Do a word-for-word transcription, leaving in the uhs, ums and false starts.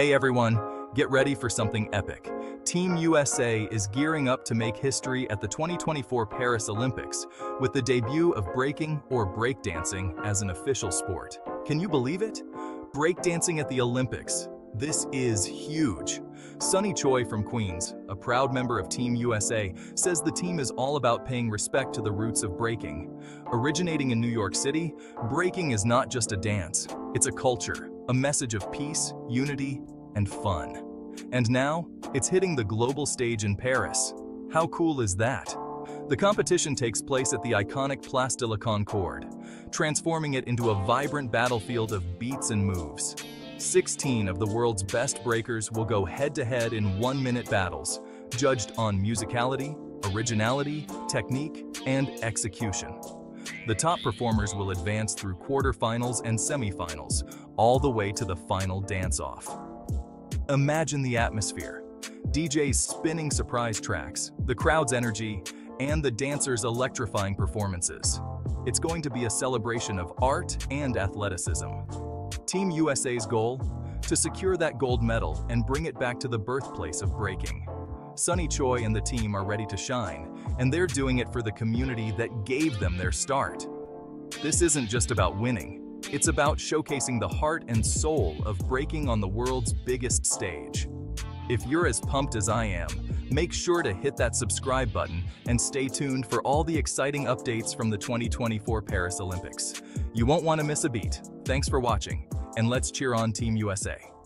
Hey everyone, get ready for something epic. Team U S A is gearing up to make history at the twenty twenty-four Paris Olympics with the debut of breaking or breakdancing as an official sport. Can you believe it? Breakdancing at the Olympics. This is huge. Sunny Choi from Queens, a proud member of Team U S A, says the team is all about paying respect to the roots of breaking. Originating in New York City, breaking is not just a dance, it's a culture, a message of peace, unity, and fun. And now, it's hitting the global stage in Paris. How cool is that? The competition takes place at the iconic Place de la Concorde, transforming it into a vibrant battlefield of beats and moves. sixteen of the world's best breakers will go head-to-head in one-minute battles, judged on musicality, originality, technique, and execution. The top performers will advance through quarterfinals and semifinals, all the way to the final dance-off. Imagine the atmosphere. D Js spinning surprise tracks, the crowd's energy, and the dancers' electrifying performances. It's going to be a celebration of art and athleticism. Team U S A's goal? To secure that gold medal and bring it back to the birthplace of breaking. Sunny Choi and the team are ready to shine, and they're doing it for the community that gave them their start. This isn't just about winning. It's about showcasing the heart and soul of breaking on the world's biggest stage. If you're as pumped as I am, make sure to hit that subscribe button and stay tuned for all the exciting updates from the twenty twenty-four Paris Olympics. You won't want to miss a beat. Thanks for watching, and let's cheer on Team U S A.